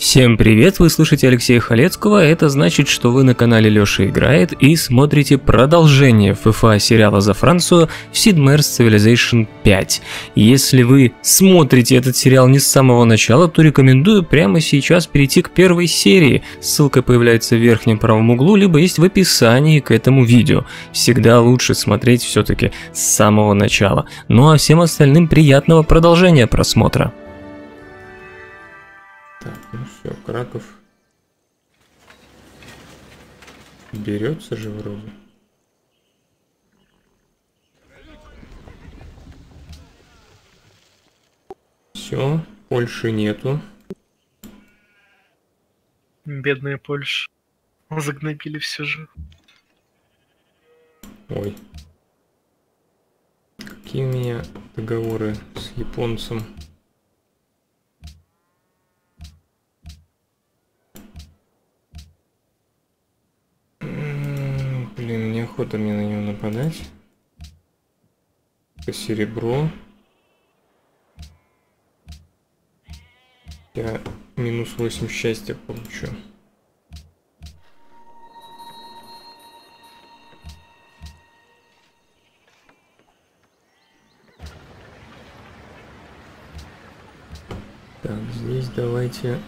Всем привет, вы слышите Алексея Халецкого, это значит, что вы на канале Лёша Играет и смотрите продолжение ФФА-сериала за Францию в Sid Meier's Civilization 5. Если вы смотрите этот сериал не с самого начала, то рекомендую прямо сейчас перейти к первой серии, ссылка появляется в верхнем правом углу, либо есть в описании к этому видео. Всегда лучше смотреть все-таки с самого начала. Ну а всем остальным приятного продолжения просмотра. Так, ну все, Краков берется же вроде. Все, Польши нету. Бедная Польша. Загнобили все же. Ой. Какие у меня договоры с японцем? Блин, неохота мне на него нападать. Это серебро. Я минус 8 счастья получу. Так, здесь давайте...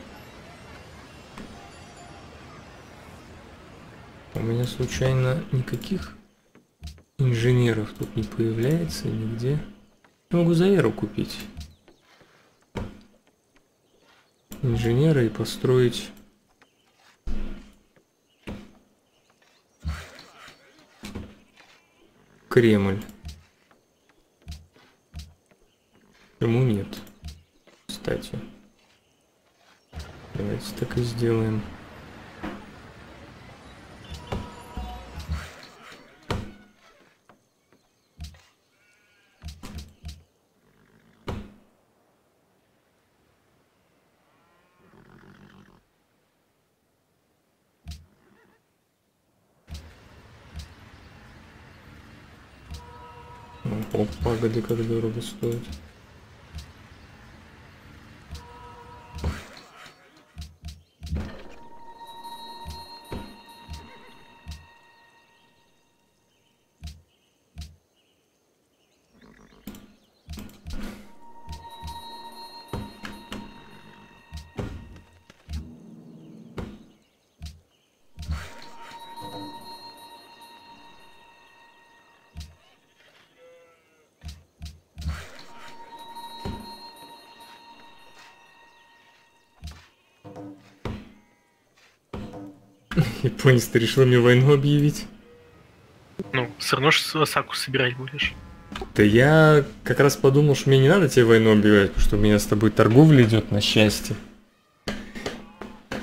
У меня случайно никаких инженеров тут не появляется нигде. Я могу за веру купить инженера и построить Кремль. Почему нет? Кстати, давайте так и сделаем. О, погоди, как дорого стоит. Японец, ты решил мне войну объявить? Ну, все равно же Осаку собирать будешь. Да я как раз подумал, что мне не надо тебе войну объявлять, потому что у меня с тобой торговля идет на счастье.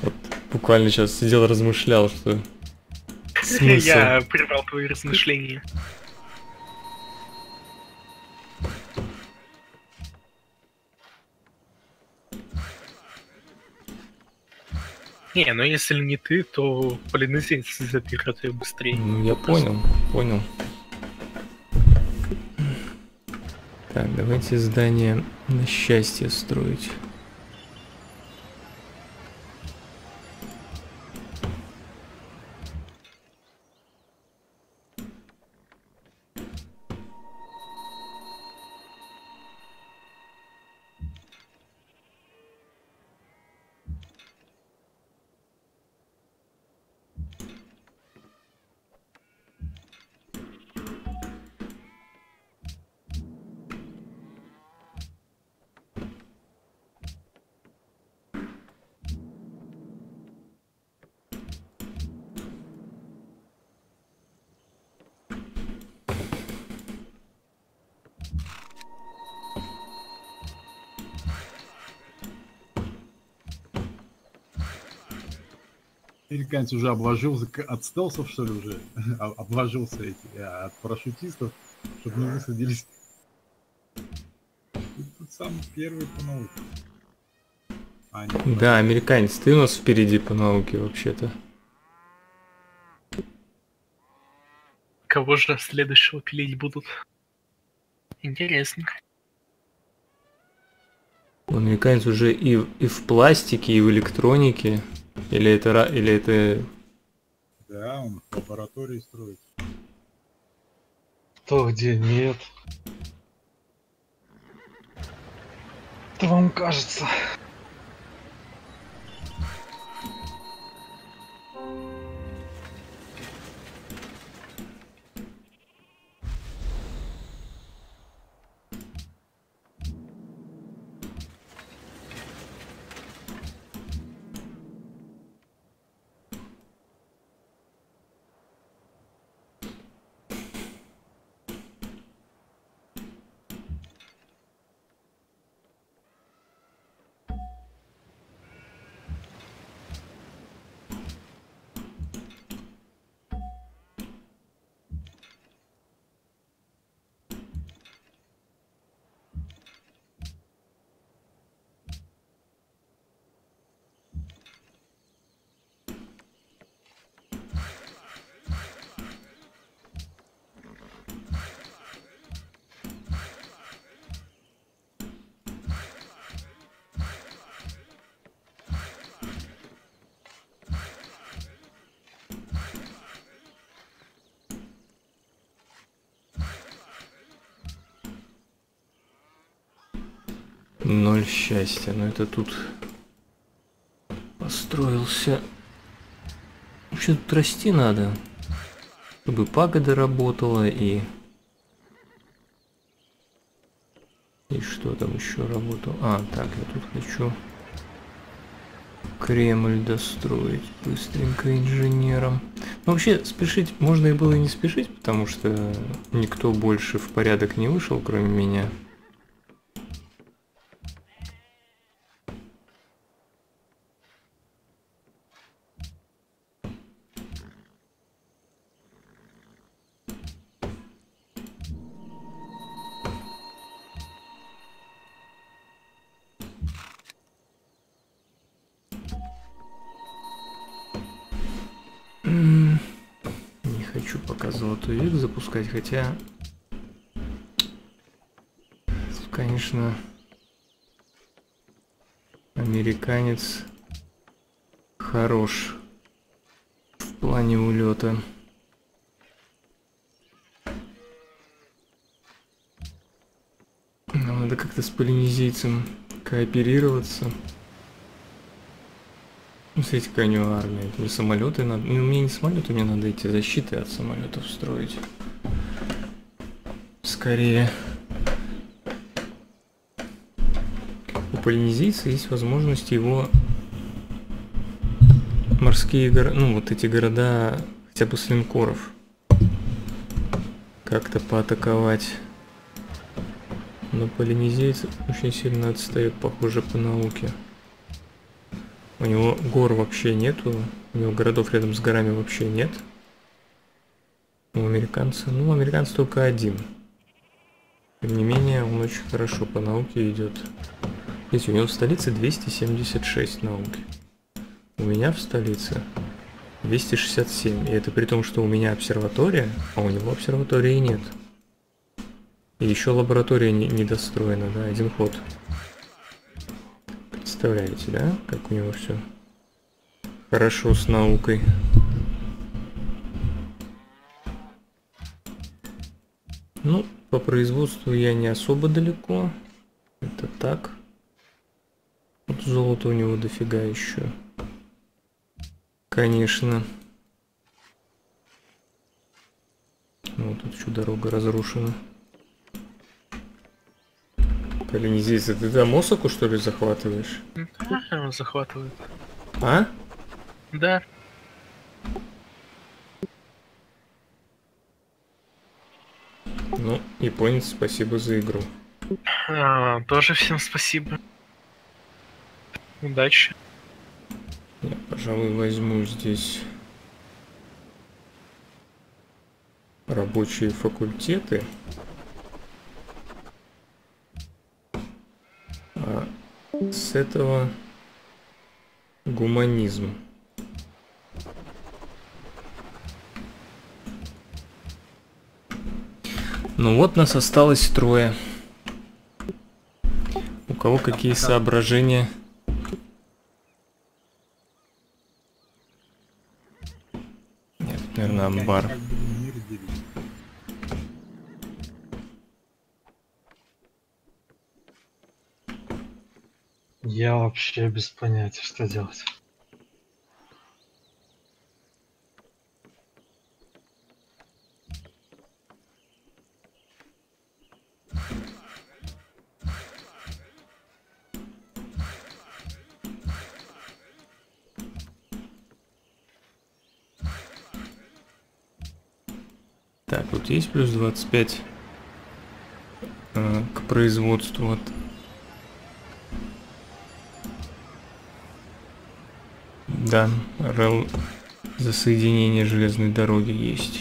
Вот буквально сейчас сидел, размышлял, что... Смысл? Я прервал твои размышления. Не, ну если не ты, то полинезийцы заберут ее быстрее. Ну, я понял. Так, давайте здание на счастье строить. Американец уже обложился, от стелсов, что ли, уже обложился от парашютистов, чтобы не высадились. Тут самый первый по науке. Да, американец, ты у нас впереди по науке вообще-то. Кого же следующего пилить будут? Интересно. Американец уже и в пластике, и в электронике. Или это... Да, он лаборатории строит. То, где нет. Это вам кажется. Ноль счастья, но это тут построился. Вообще тут расти надо, чтобы пагода работала и что там еще работало. А, так, я тут хочу Кремль достроить быстренько инженером. Но вообще спешить можно и было и не спешить, потому что никто больше в порядок не вышел, кроме меня. Хотя, конечно, американец хорош в плане улета. Нам надо как-то с полинезийцем кооперироваться. Ну, смотрите, какая у него армия. Не самолеты надо. Ну, мне не самолеты, мне надо эти защиты от самолетов строить. Скорее. У полинезийца есть возможность его морские города, ну вот эти города хотя бы с линкоров как-то поатаковать. Но полинезийцы очень сильно отстают, похоже, по науке. У него гор вообще нету, у него городов рядом с горами вообще нет. У американца, ну, американец только один. Тем не менее, он очень хорошо по науке идет. Видите, у него в столице 276 науки. У меня в столице 267. И это при том, что у меня обсерватория, а у него обсерватории нет. И еще лаборатория не достроена, да, один ход. Представляете, да, как у него все хорошо с наукой. Ну, по производству я не особо далеко, это так. Вот золото у него дофига еще, конечно. Ну, тут еще дорога разрушена. Полинезийцы, ты там Осаку, что ли, захватываешь? Нахер он захватывает. А? Да. Ну, японец, спасибо за игру. Тоже всем спасибо. Удачи. Я, пожалуй, возьму здесь рабочие факультеты. А с этого гуманизм. Ну вот нас осталось трое. У кого какие соображения? Нет, наверное, амбар. Я вообще без понятия, что делать. Так, вот есть плюс 25 к производству. Вот. Да, РЛ за соединение железной дороги есть.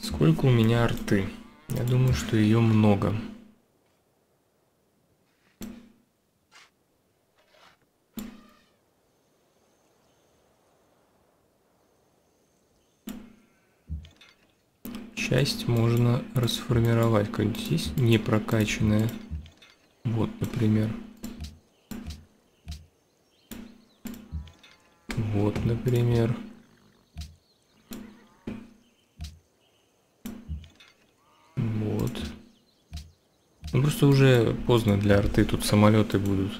Сколько у меня арты? Я думаю, что ее много. Часть можно расформировать. Как-нибудь здесь непрокачанная. Вот, например. Вот, например. Ну, просто уже поздно для арты, тут самолеты будут.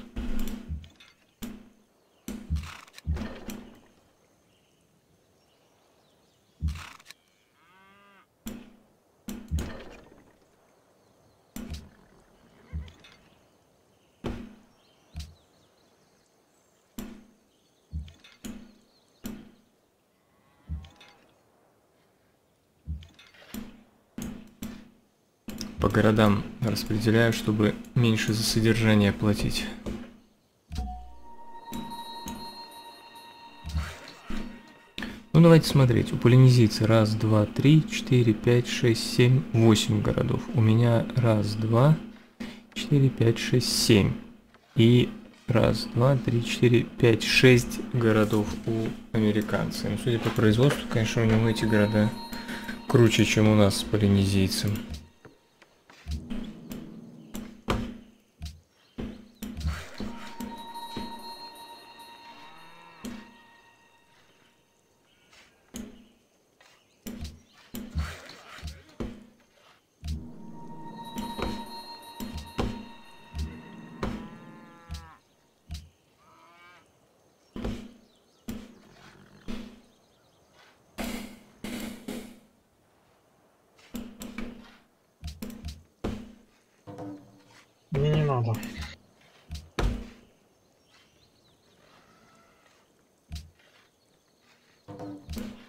По городам распределяю, чтобы меньше за содержание платить. Ну, давайте смотреть. У полинезийца 1, 2, 3, 4, 5, 6, 7, 8 городов. У меня 1, 2, 4, 5, 6, 7. И 1, 2, 3, 4, 5, 6 городов у американца. Ну, судя по производству, конечно, у него эти города круче, чем у нас с полинезийцем.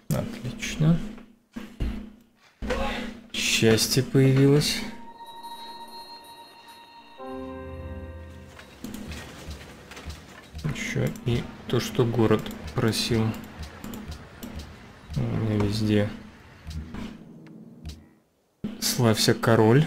Отлично. Счастье появилось. Еще и то, что город просил. У меня везде. Славься, король.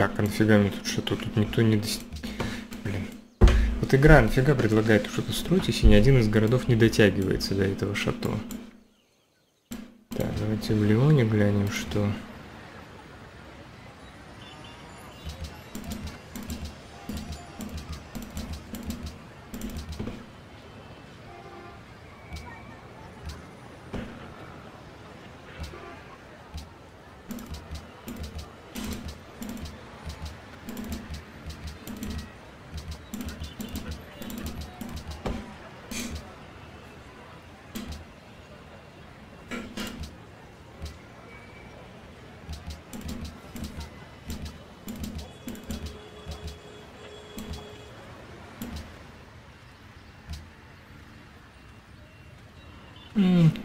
Так, а нафига мне тут что-то? Тут никто не... Блин. Вот игра нафига предлагает что-то строить, если ни один из городов не дотягивается до этого шато. Так, давайте в Леоне глянем, что...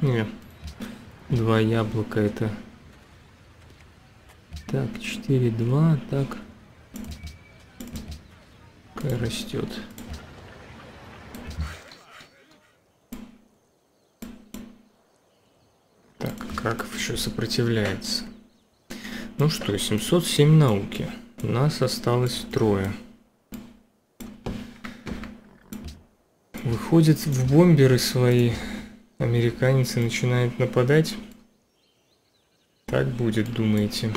Не, 2 яблока это. Так, 4-2, так. Какая растет. Так, Краков еще сопротивляется. Ну что, 707 науки. Нас осталось 3. Выходит в бомберы свои. Американцы начинают нападать. Так будет, думаете?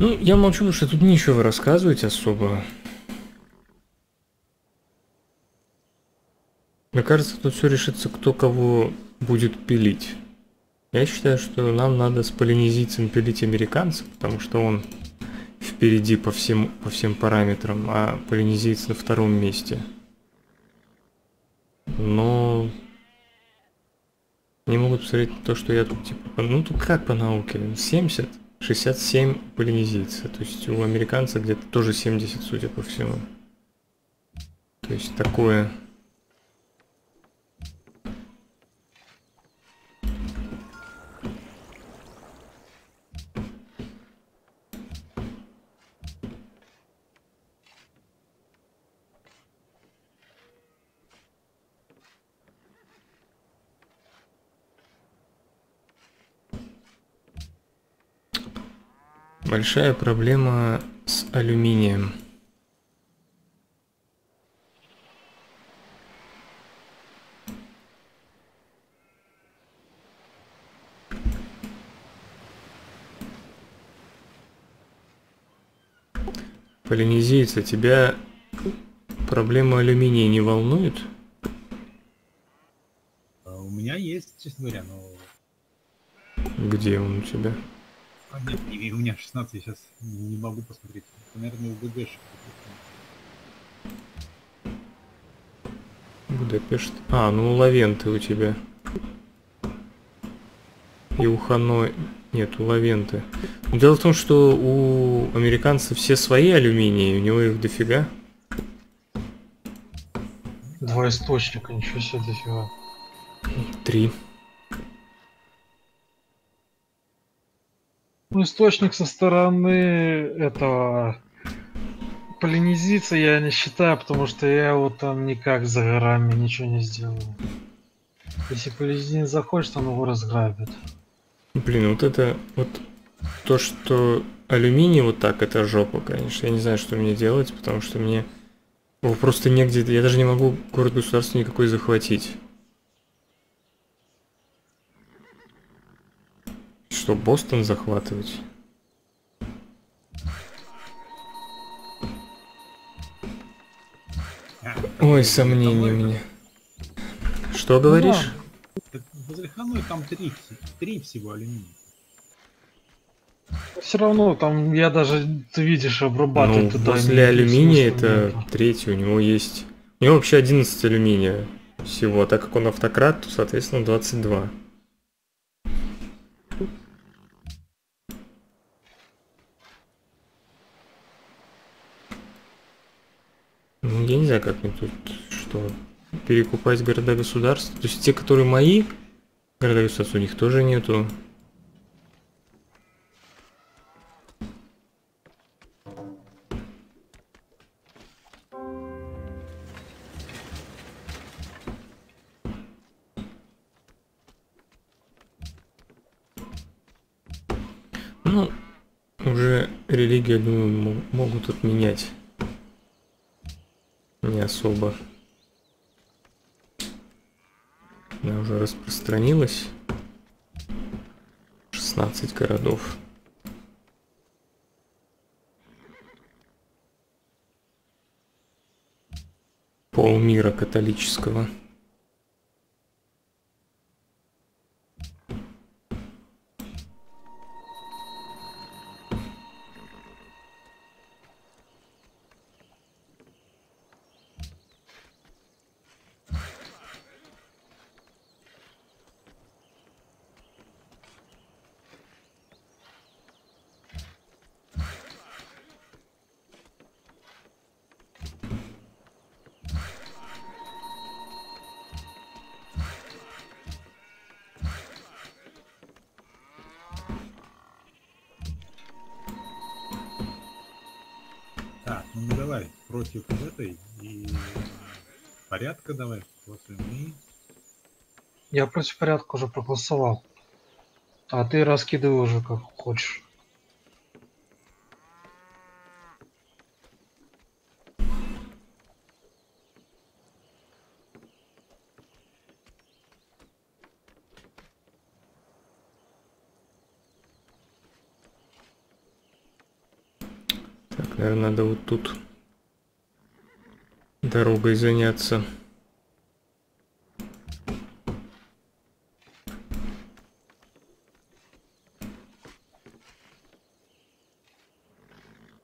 Ну, я молчу, потому что тут нечего рассказывать особо. Мне кажется, тут все решится, кто кого будет пилить. Я считаю, что нам надо с полинезийцем пилить американцев, потому что он впереди по всем параметрам, а полинезиец на 2-м месте. Но... не могут посмотреть на то, что я тут, типа... Ну, тут как по науке? 70? 67 полинезийца, то есть у американца где-то тоже 70, судя по всему. То есть такое... Большая проблема с алюминием. Полинезийца, тебя проблема алюминия не волнует? У меня есть, честно говоря, но... Где он у тебя? А нет, у меня 16, я сейчас не могу посмотреть. Наверное, у БДшек. Будапешт. А, ну у Лавенты у тебя. и у Ханой... Нет, у Лавенты. Дело в том, что у американцев все свои алюминии, у него их дофига. Два источника, ничего себе, дофига. Три. Ну, источник со стороны этого полинезийца я не считаю, потому что я его там никак за горами ничего не сделаю. Если полинезиец захочет, он его разграбит. Блин, вот это, вот то, что алюминий вот так, это жопа, конечно. Я не знаю, что мне делать, потому что мне его просто негде, я даже не могу город-государство никакой захватить. Что, Бостон захватывать? Ой, сомнения у меня. Что говоришь? Возле Ханой там три всего алюминия. Все равно там, я даже, ты видишь, обрабатывает туда. После алюминия это третий, у него есть... У него вообще 11 алюминия всего, а так как он автократ, то, соответственно, 22. Ну, я не знаю, как мне тут что, перекупать города-государства. То есть те, которые мои, города-государства, у них тоже нету. Ну, уже религию, я думаю, могут отменять. Не особо. Она уже распространилась. 16 городов. Полмира католического. Порядка давай. Я против порядка уже проголосовал. А ты раскидывай уже как хочешь. Так, наверное, надо вот тут дорогой заняться.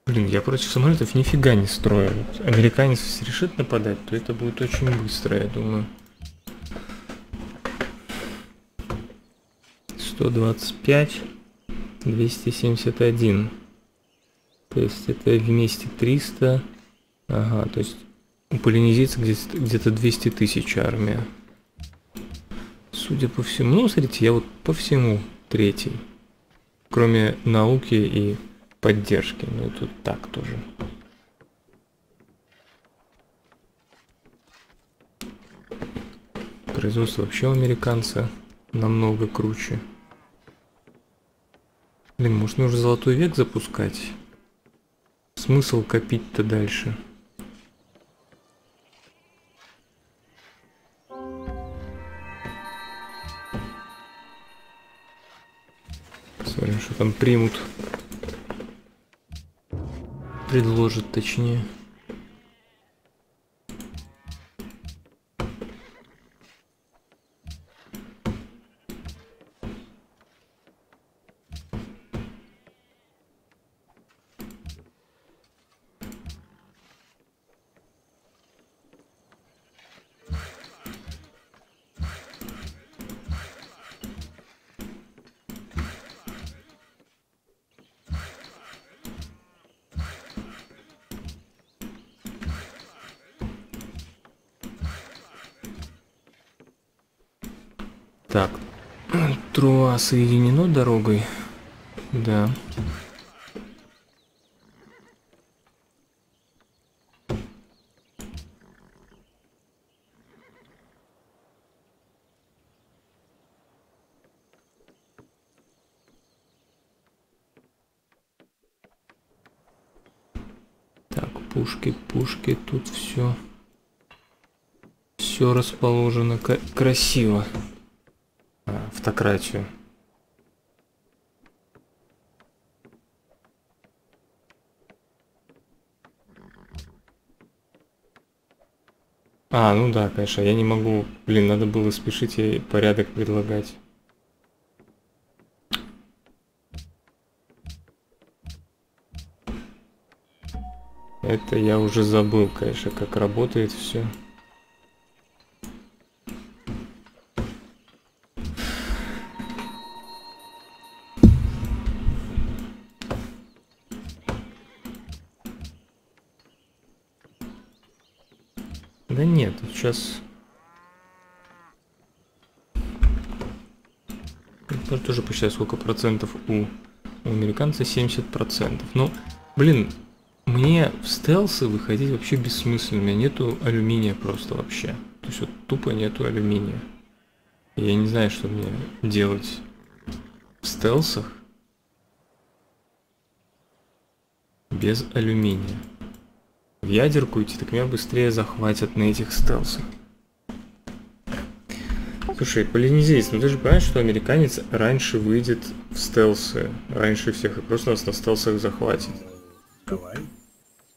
Блин, я против самолетов нифига не строю. Американец если решит нападать, то это будет очень быстро, я думаю. 125, 271. То есть это вместе 300. Ага, то есть у полинезийцев где-то 200 тысяч армия. Судя по всему, ну, смотрите, я вот по всему третий. Кроме науки и поддержки. Ну, тут так тоже. Производство вообще у американца намного круче. Блин, может, нужно золотой век запускать? Смысл копить-то дальше? Смотрим, что там примут. Предложат, точнее. Так, Труа соединено дорогой? Да. Так, пушки, пушки, тут все. Все расположено красиво. Автократию. А, ну да, конечно, я не могу. Блин, надо было спешить и порядок предлагать. Это я уже забыл, конечно, как работает все. Да нет, сейчас я тоже посчитаю, сколько процентов у американца. 70%. Ну, блин, мне в стелсы выходить вообще бессмысленно. У меня нету алюминия просто вообще. То есть вот тупо нету алюминия. Я не знаю, что мне делать в стелсах без алюминия. В ядерку идти, так меня быстрее захватят на этих стелсах. Слушай, полинезиец, ну ты же понимаешь, что американец раньше выйдет в стелсы, раньше всех, и просто нас на стелсах захватит. Давай,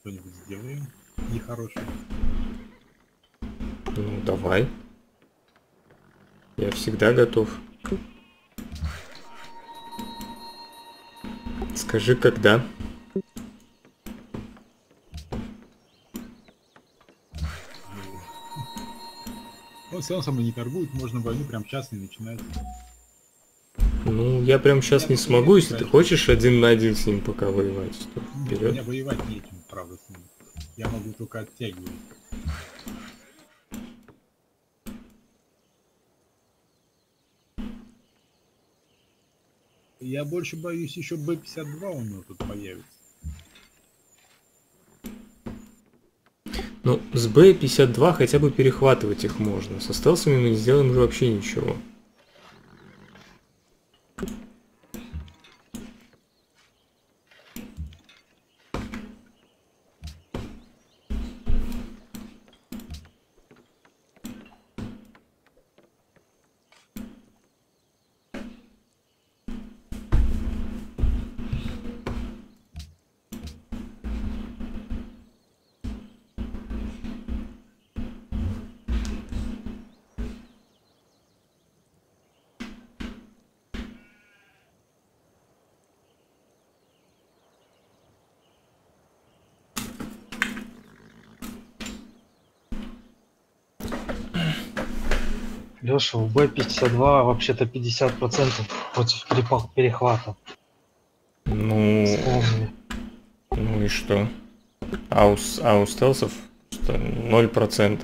что-нибудь сделаем нехорошее. Ну, давай. Я всегда готов. Скажи, когда. Стелсом не торгуют, можно войну прям сейчас не начинать. Ну, я прям сейчас не смогу, если ты хочешь один на один с ним пока воевать. Что, вперед. У меня воевать нечем, правда, с ним. Я могу только оттягивать. Я больше боюсь, еще B-52 у него тут появится. Ну, с B-52 хотя бы перехватывать их можно. Со стелсами мы не сделаем уже вообще ничего. Леша, у B-52 вообще-то 50% против перехвата. Ну... Вспомни. Ну и что? А у стелсов 0%.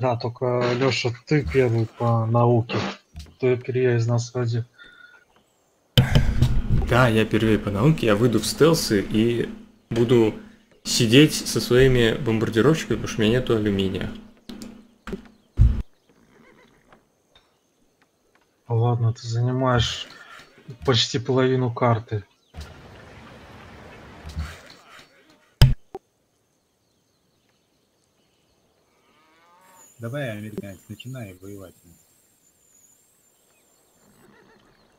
Да, только, Лёша, ты первый по науке. Ты первый из нас вроде. Да, я первый по науке. Я выйду в стелсы и буду сидеть со своими бомбардировщиками, потому что у меня нету алюминия. ладно, ты занимаешь почти половину карты. Давай, американец, начинай воевать.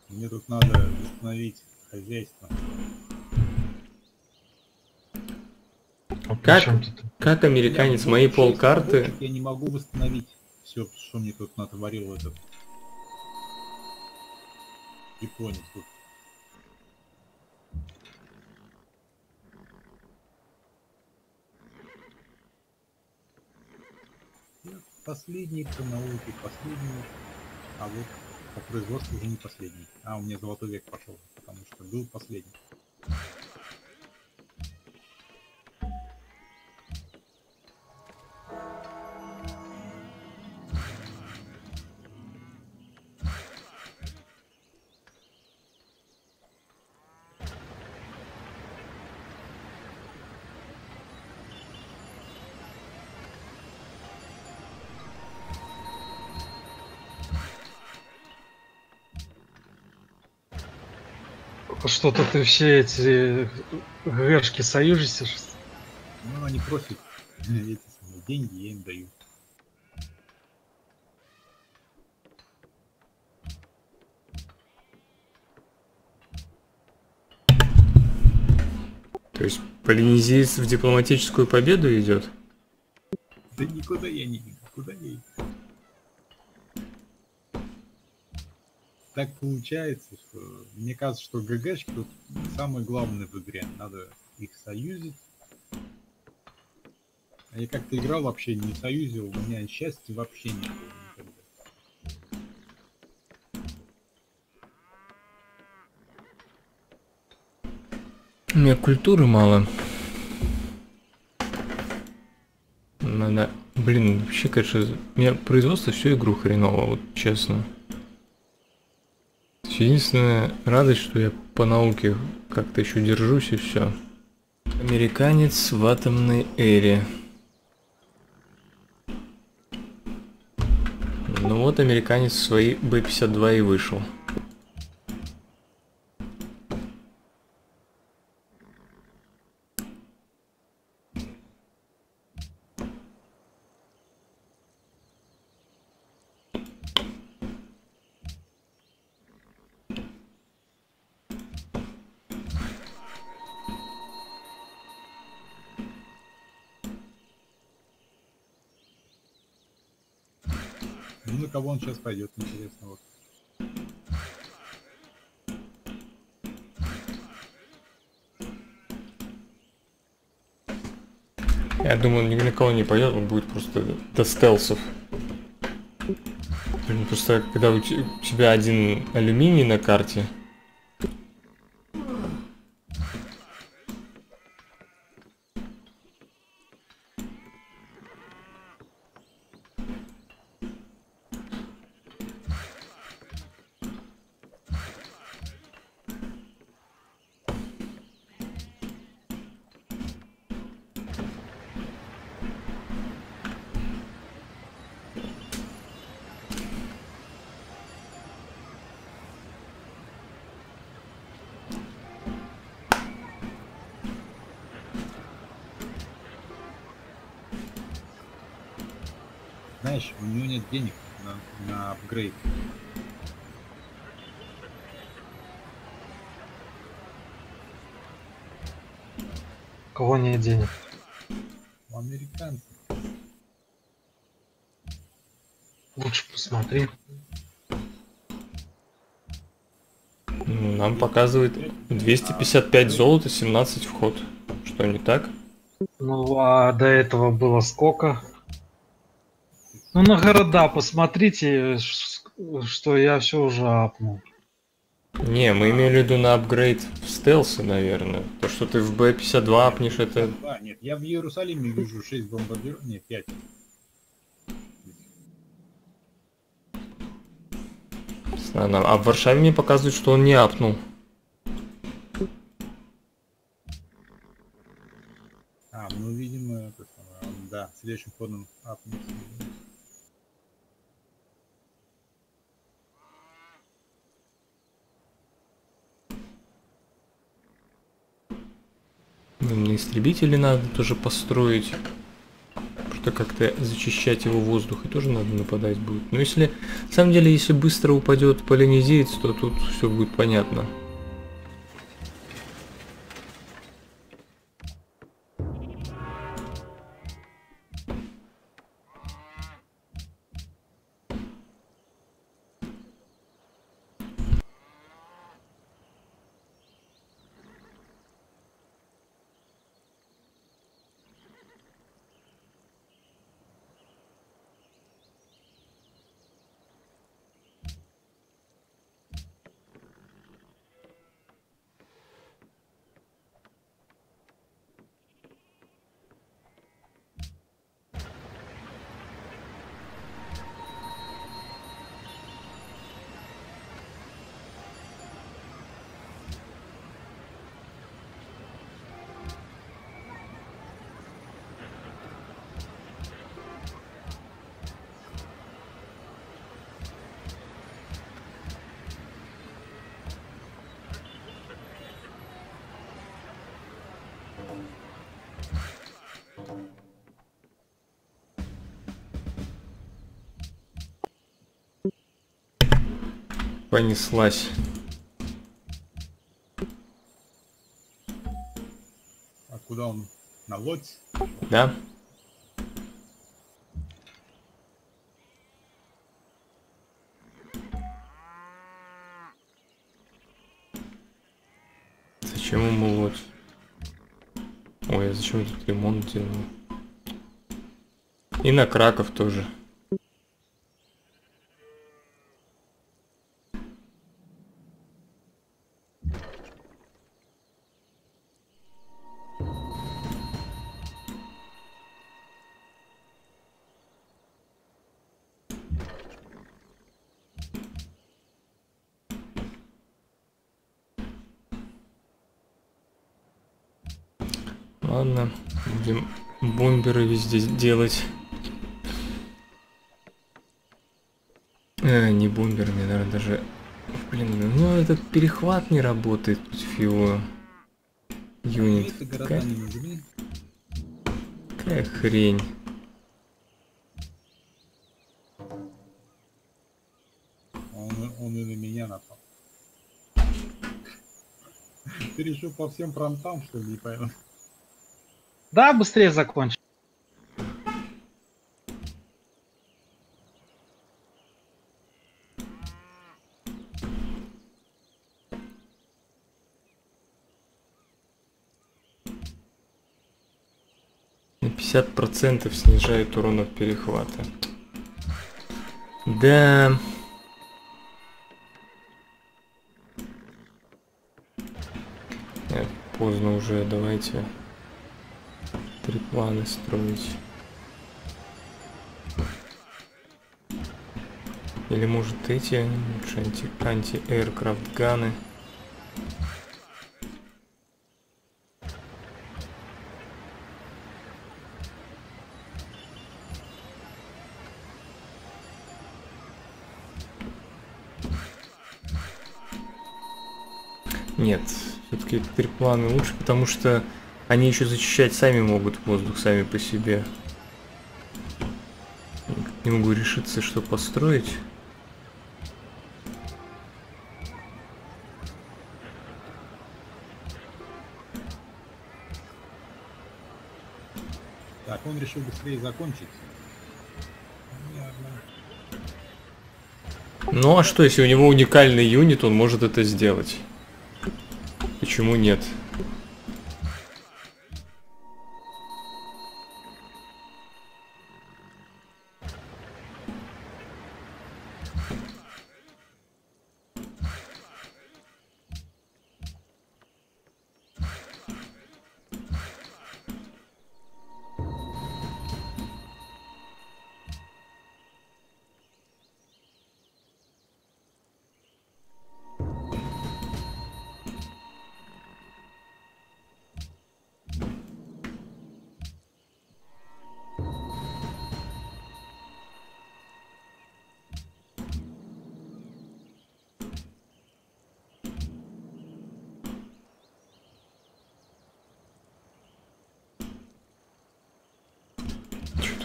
Мне тут надо восстановить хозяйство. Как американец, мои полкарты... Я не могу восстановить все, что мне тут натворил этот японец. Последний по науке, последний, а вот по производству уже не последний. А, у меня золотой век пошел, потому что был последний. Что-то ты все эти ГГшки союзишься? Ну, они просят эти деньги, я им даю. То есть полинезиец в дипломатическую победу идет? Да никуда я не иду, куда я иду. Так получается, что... Мне кажется, что ГГшки тут самые главные в игре. Надо их союзить. А я как-то играл вообще, не союзил. У меня счастья вообще не было никогда. У меня культуры мало. Надо... Блин, вообще, конечно, у меня производство всю игру хреново, вот честно. Единственная радость, что я по науке как-то еще держусь и все. Американец в атомной эре. Ну вот американец свои B-52 и вышел. Кого он сейчас пойдет, интересно. Вот. Я думаю, он ни на кого не пойдет, он будет просто до стелсов. Блин, просто когда у тебя один алюминий на карте. Знаешь, у него нет денег на апгрейд. У кого нет денег? У американцев. Лучше посмотри. Нам показывает 255 золота, 17 вход. Что, не так? Ну, а до этого было сколько? Ну на города посмотрите, что я все уже апнул. Не, мы имели в виду на апгрейд в стелсы, наверное. То, что ты в B-52 апнешь, это... А, нет, я в Иерусалиме вижу 6 бомбардиров, нет, 5. А в Варшаве мне показывают, что он не апнул. А, ну видимо, да, следующим ходом апнул. на истребители надо тоже построить. Что как-то зачищать его воздух, и тоже надо нападать будет. Но если, на самом деле, если быстро упадет полинезиец, то тут все будет понятно. Понеслась. А куда он? На лодь? Да. Зачем ему лодь? Ой, я зачем этот ремонт делал? И на Краков тоже. Ладно, будем бомберы везде делать. Не бомберные, наверное, даже... Блин, ну этот перехват не работает против его... юнит. Какая хрень. Он и на меня напал. Ты решил по всем фронтам, что ли, не пойму? Да, быстрее закончим. На 50% снижает урон от перехвата. Да. Нет, поздно уже, давайте... три планы строить. Или может эти лучше анти-эйркрафт ганы. Нет, все-таки эти три планы лучше, потому что они еще зачищать сами могут воздух, сами по себе. Не могу решиться, что построить. Так, он решил быстрее закончить. Ну а что, если у него уникальный юнит, он может это сделать? Почему нет?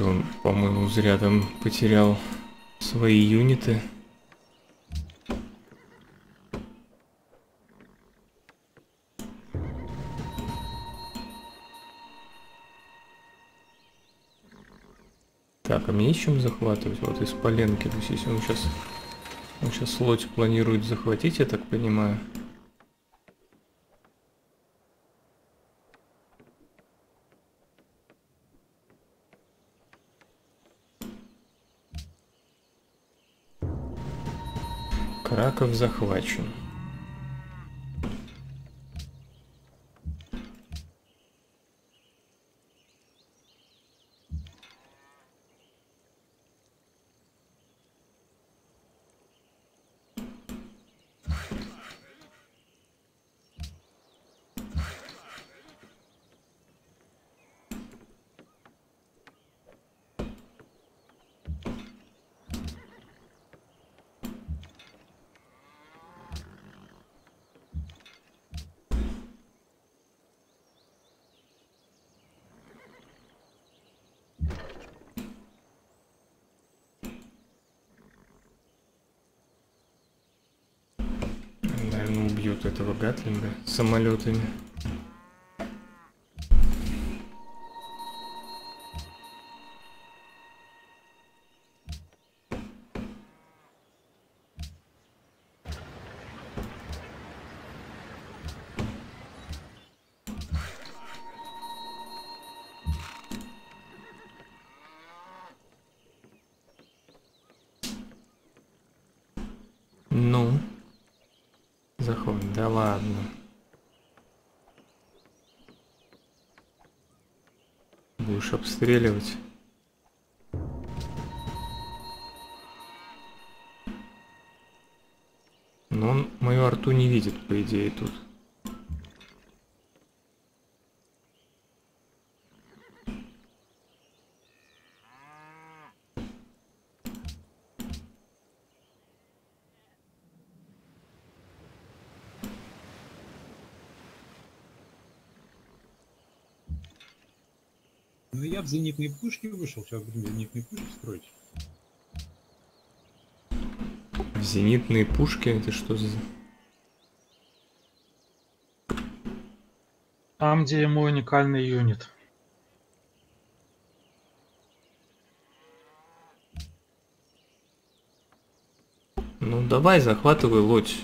что он, по-моему, зря там потерял свои юниты. Так, а мне чем захватывать? Вот из Поленки, то есть он сейчас Лодзь планирует захватить, я так понимаю. Краков захвачен. Этого гатлинга самолетами. Ну, заходит, да ладно. Будешь обстреливать. Но он мою арту не видит, по идее, тут. Я в зенитные пушки вышел, сейчас будем зенитные пушки строить. Зенитные пушки? Это что за... Там, где ему уникальный юнит. Ну давай, захватывай Лодзь.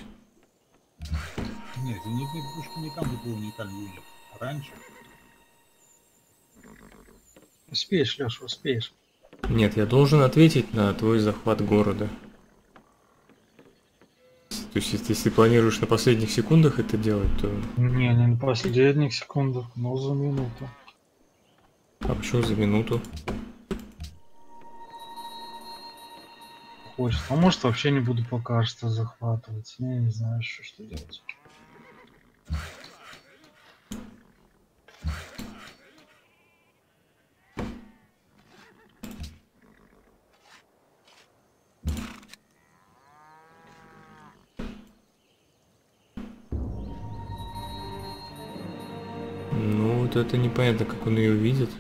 Нет, зенитные пушки не там, где был уникальный юнит. Раньше. Успеешь, Лёш, успеешь. Нет, я должен ответить на твой захват города. То есть, если планируешь на последних секундах это делать, то... Не на последних секундах, но за минуту. А почему за минуту? Хочется. А может, вообще не буду пока что захватывать. Я не знаю, что делать. Это непонятно, как он ее видит.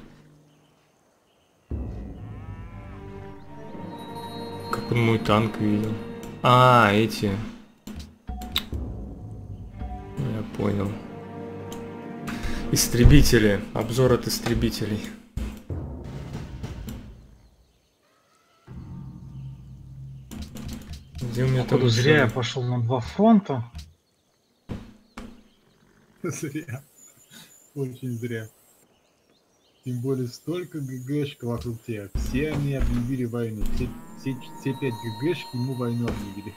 Как он мой танк видел. А, эти. Я понял. Истребители. Обзор от истребителей. Где у меня там... Зря я пошел на два фронта. Зря. Очень зря. Тем более столько ГГшек вокруг тебя. Все они объявили войну. Все 5 ГГшек ему войну объявили.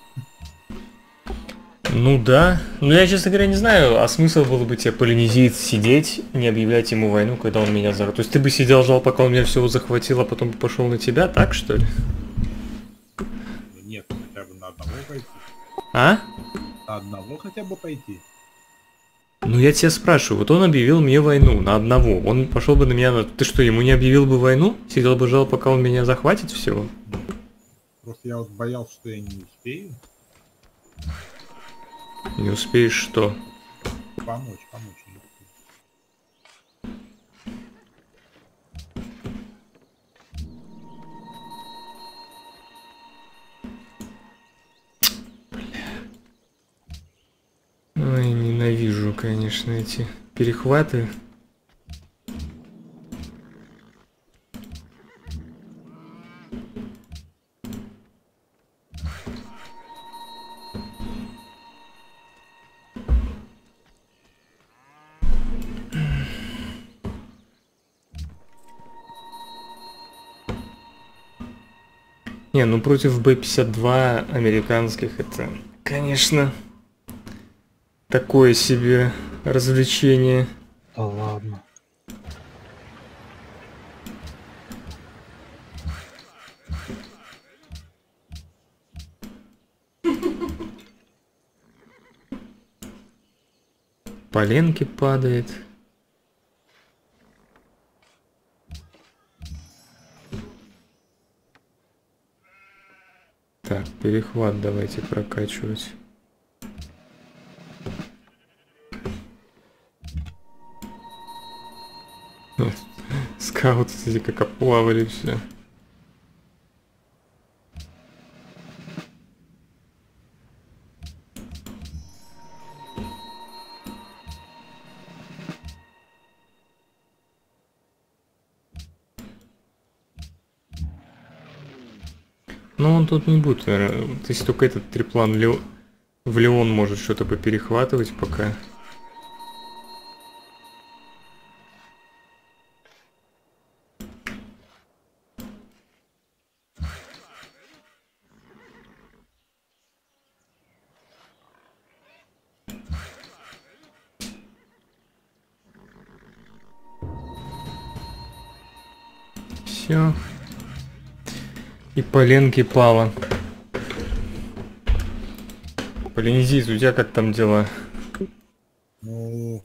Ну да. Но я, честно говоря, не знаю, а смысл было бы тебе, полинезиец, сидеть, не объявлять ему войну, когда он меня захватил. То есть ты бы сидел, ждал, пока он меня всего захватил, а потом бы пошел на тебя, так что ли? Нет, хотя бы на одного пойти. А? На одного хотя бы пойти. Ну я тебя спрашиваю, вот он объявил мне войну на одного, он пошел бы на меня, на... Ты что, ему не объявил бы войну? Сидел бы, ждал, пока он меня захватит всего? Просто я вот боялся, что я не успею. Не успеешь что? Помочь. Ой, ненавижу, конечно, эти перехваты. Не, ну против B-52 американских это, конечно, такое себе развлечение. Да ладно. Поленки падает. Так, перехват давайте прокачивать. Скауты, кстати, как оплавали все. Но он тут не будет, наверное. То есть только этот триплан в Леон может что-то поперехватывать пока. Все. И поленки пала. Полинезия, у тебя как там дела? Ну,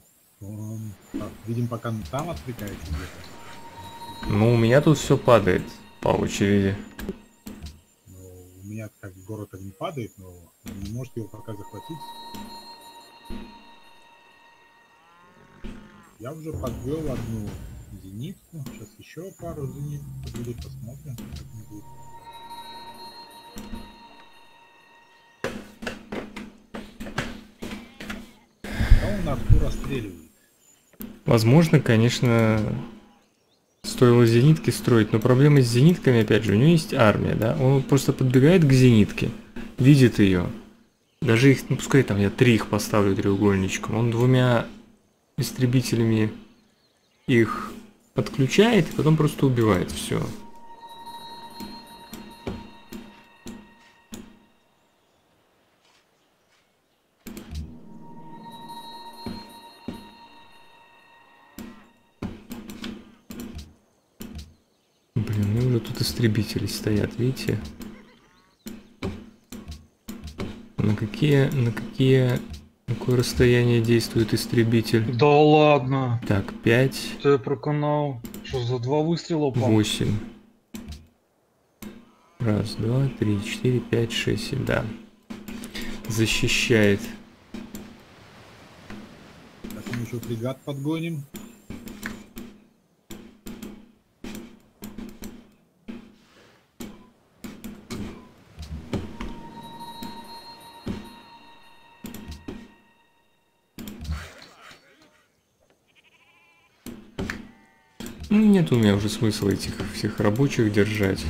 видим, пока там отвлекается где-то. Ну, у меня тут все падает по очереди. Ну, у меня как город один падает, но не может его пока захватить. Я уже подвел одну зенитку, сейчас еще пару зенит подведу, посмотрим, как они будут. Он Артур расстреливает. Возможно, конечно, стоило зенитки строить, но проблема с зенитками, опять же, у него есть армия, да? Он просто подбегает к зенитке, видит ее. Даже их, ну пускай там я три их поставлю треугольничком, он двумя истребителями их отключает и потом просто убивает все. Истребители стоят, видите? На какое расстояние действует истребитель? Да ладно. Так, 5. Что я проканал? Что за 2 выстрела? 8. 1, 2, 3, 4, 5, 6, 7, да. Защищает. Так, мы еще фрегат подгоним. Нет у меня уже смысла этих всех рабочих держать.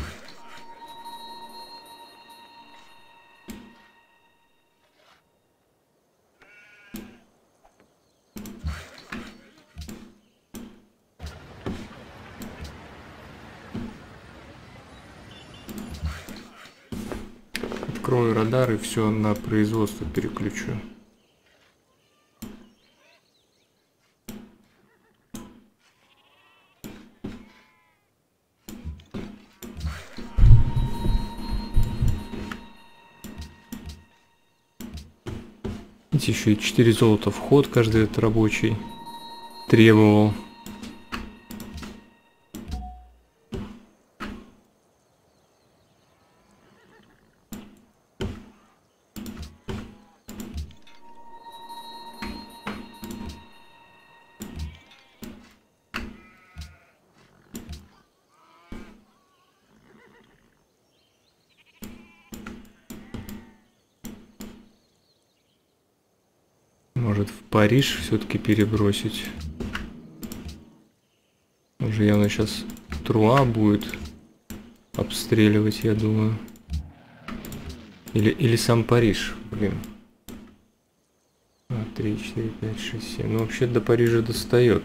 Открою радар и все на производство переключу. Еще и 4 золота вход каждый этот рабочий требовал. Может, в Париж все-таки перебросить. Уже явно сейчас Труа будет обстреливать, я думаю. Или сам Париж, блин. 3, 4, 5, 6, 7. Ну, вообще до Парижа достает.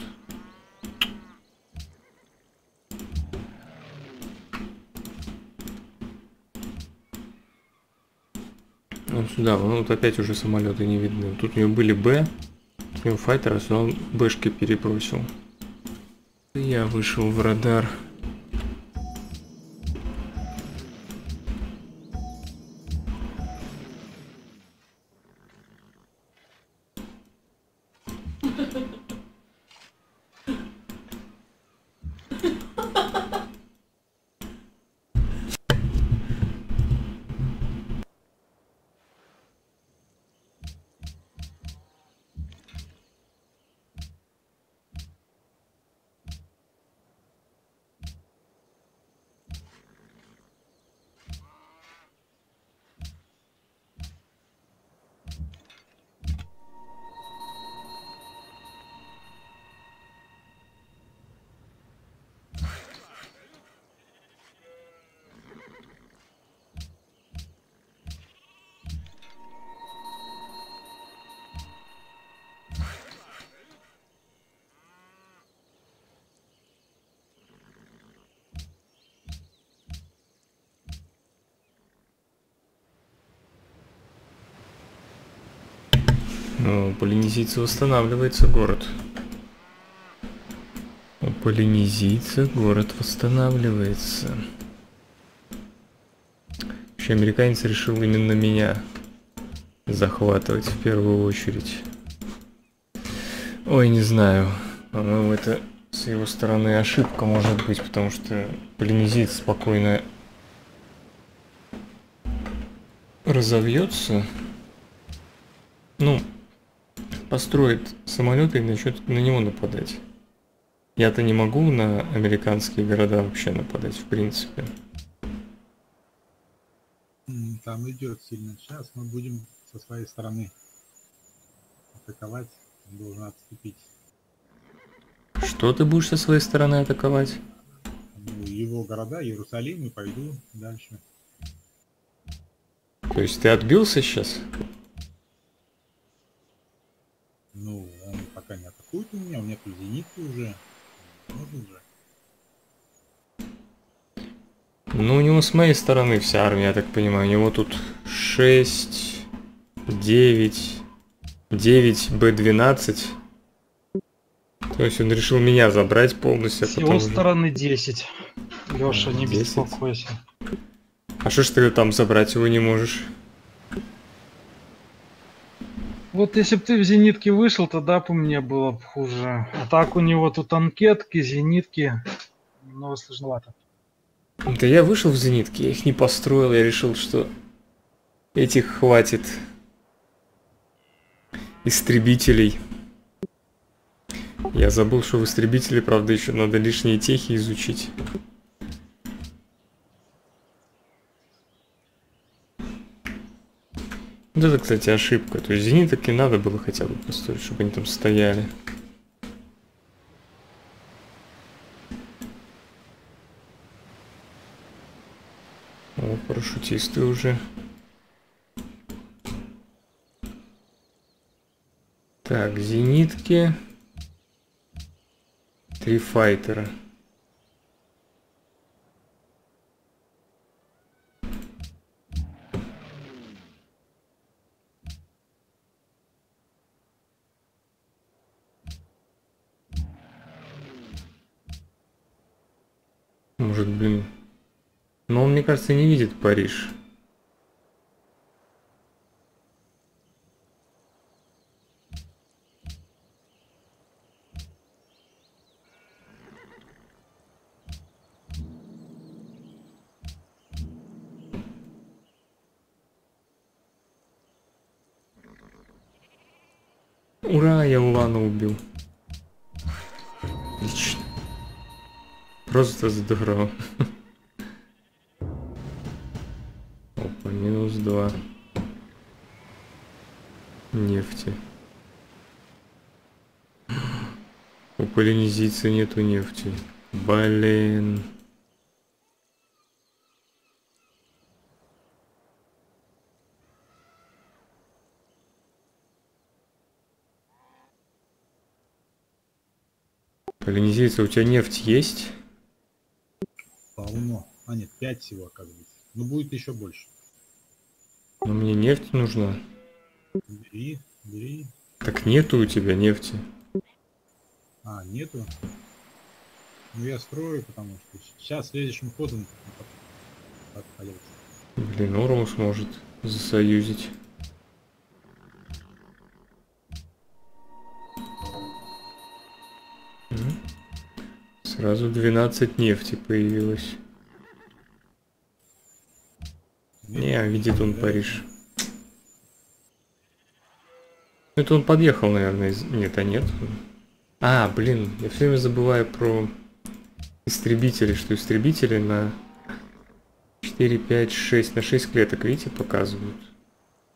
Вот сюда, ну вот опять уже самолеты не видны. Тут у него были Б, у него файтер, а сюда он Бшки перебросил. Я вышел в радар. У полинезийца восстанавливается город. У полинезийца город восстанавливается. Вообще, американец решил именно меня захватывать в первую очередь. Ой, не знаю. По-моему, это с его стороны ошибка может быть, потому что полинезиец спокойно разовьется. Ну, построит самолет и начнет на него нападать. Я-то не могу на американские города вообще нападать, в принципе. Там идет сильно. Сейчас мы будем со своей стороны атаковать. Он должен отступить. Что ты будешь со своей стороны атаковать? Ну, его города, Иерусалим, и пойду дальше. То есть ты отбился сейчас? Ну, он пока не атакует у меня тут зенитки уже. Можно же. Ну, у него с моей стороны вся армия, я так понимаю. У него тут 6, 9, 9 Б-12. То есть он решил меня забрать полностью. С его стороны 10. Лёша, не беспокойся. А что ж ты там забрать его не можешь? Вот если бы ты в зенитке вышел, тогда бы мне было бы хуже. А так у него тут анкетки, зенитки. Немного сложновато. Да я вышел в зенитки, я их не построил. Я решил, что этих хватит. Истребителей. Я забыл, что в истребителе, правда, еще надо лишние техи изучить. Вот это, кстати, ошибка. То есть зениток не надо было хотя бы построить, чтобы они там стояли. О, парашютисты уже. Так, зенитки. 3 файтера. Может, блин. Но он, мне кажется, не видит Париж. Ура, я Улана убил. Отлично. Просто здорово. Опа, минус 2 нефти. У полинезийца нету нефти. Блин. Полинезийца, у тебя нефть есть? Полно. А нет, 5 всего, оказывается. Но будет еще больше. Но мне нефть нужна. Бери, бери. Так нету у тебя нефти. А, нету? Ну я строю, потому что сейчас следующим ходом... Блин, Ормус может засоюзить. Сразу 12 нефти появилось. Не, видит он Париж. Это он подъехал, наверное, из... Нет, а нет. А, блин, я все время забываю про истребители, что истребители на 4, 5, 6, на 6 клеток, видите, показывают.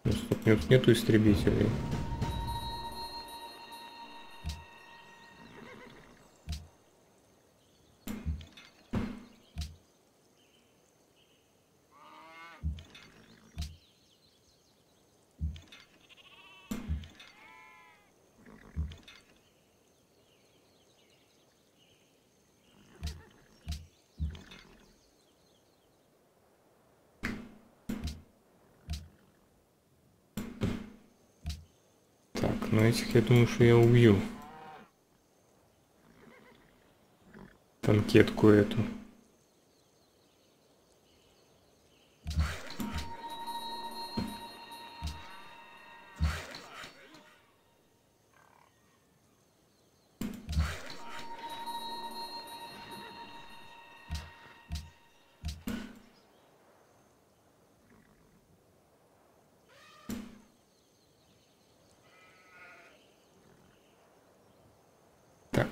Ну, стоп, нет, нету истребителей. Но этих я думаю, что я убью. Танкетку эту.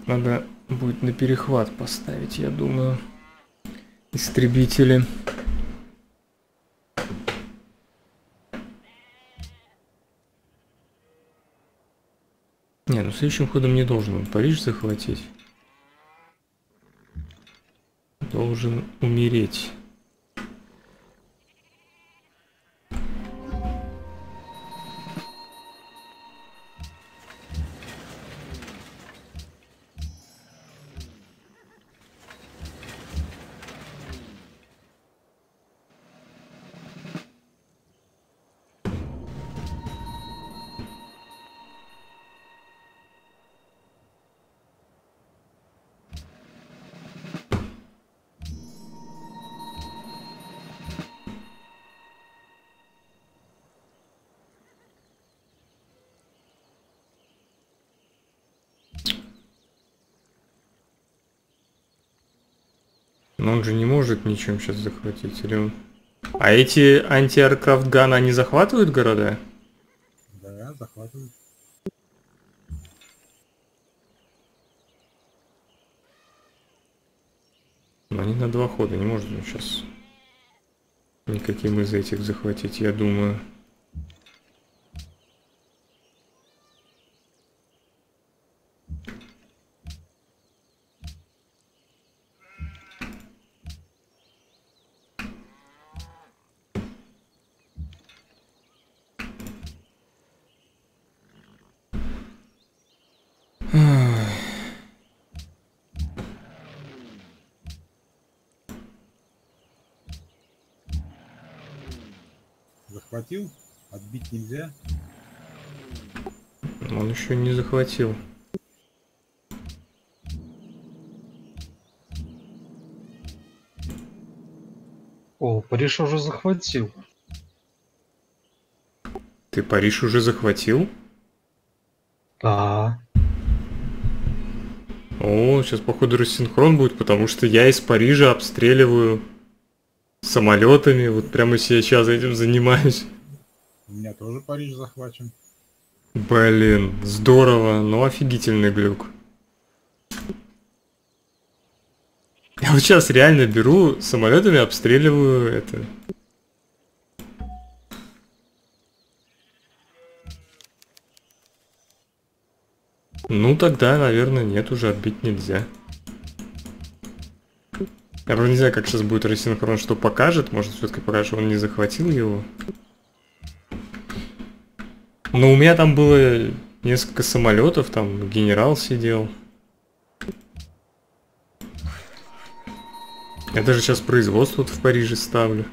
Надо будет на перехват поставить, я думаю, истребители. Не, ну следующим ходом не должен он Париж захватить. Должен умереть. Но он же не может ничем сейчас захватить, или он... А эти анти-аркрафт-ганы, они захватывают города? Да, захватывают. Но они на 2 хода, не может он сейчас никаким из этих захватить, я думаю. Захватил? Отбить нельзя? Он еще не захватил. О, Париж уже захватил. Ты Париж уже захватил? Да. О, сейчас походу рассинхрон будет, потому что я из Парижа обстреливаю самолетами, вот прямо сейчас этим занимаюсь. У меня тоже Париж захвачен. Блин, здорово, но офигительный глюк. Я вот сейчас реально беру самолетами, обстреливаю это. Ну тогда, наверное, нет, уже отбить нельзя. Я правда не знаю, как сейчас будет рассинхрон, что покажет. Может, все-таки покажет, что он не захватил его. Но у меня там было несколько самолетов, там генерал сидел. Я даже сейчас производство тут в Париже ставлю.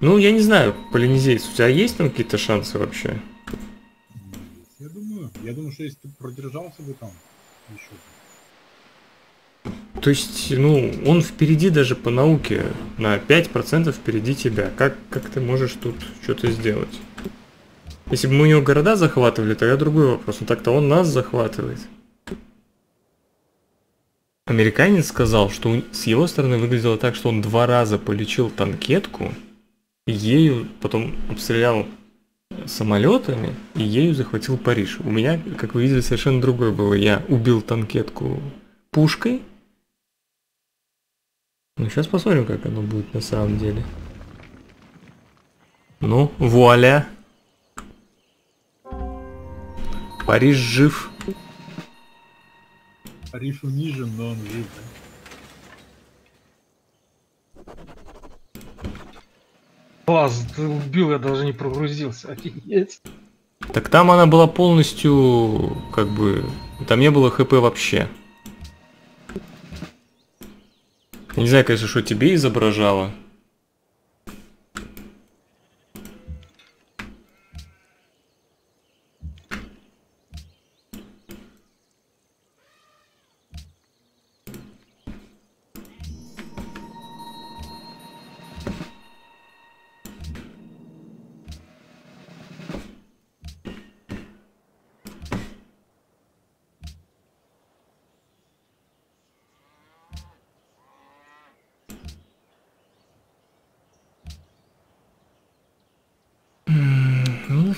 Ну, я не знаю, полинезийцы, у тебя есть там какие-то шансы вообще? Я думаю, что если ты продержался бы там еще. То есть, ну, он впереди даже по науке, на 5% впереди тебя. Как ты можешь тут что-то сделать? Если бы мы у него города захватывали, тогда другой вопрос. Но так-то он нас захватывает. Американец сказал, что с его стороны выглядело так, что он 2 раза полечил танкетку, ею потом обстрелял самолетами и ею захватил Париж. У меня, как вы видели, совершенно другое было. Я убил танкетку пушкой. Ну, сейчас посмотрим, как оно будет на самом деле. Ну, вуаля! Париж жив. Париж унижен, но он жив. Класс, ты убил, я даже не прогрузился, офигеть. Так там она была полностью, как бы, там не было хп вообще. Я не знаю, конечно, что тебе изображало.